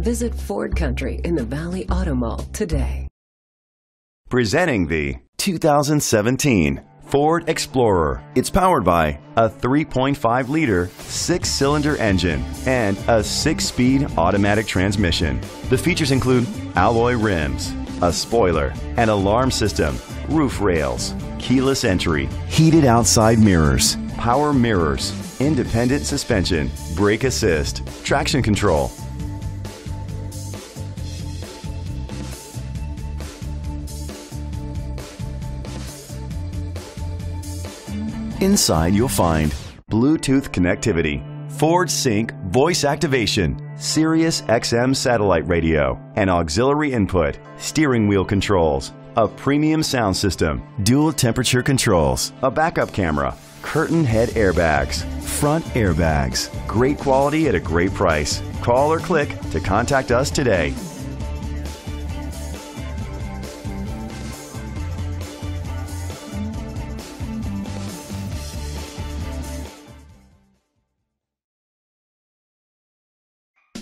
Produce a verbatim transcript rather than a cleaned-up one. Visit Ford Country in the Valley Auto Mall today. Presenting the two thousand seventeen Ford Explorer. It's powered by a three point five liter six-cylinder engine and a six-speed automatic transmission. The features include alloy rims, a spoiler, an alarm system, roof rails, keyless entry, heated outside mirrors, power mirrors, independent suspension, brake assist, traction control. Inside you'll find Bluetooth connectivity, Ford Sync voice activation, Sirius X M satellite radio, an auxiliary input, steering wheel controls, a premium sound system, dual temperature controls, a backup camera, curtain head airbags, front airbags. Great quality at a great price. Call or click to contact us today.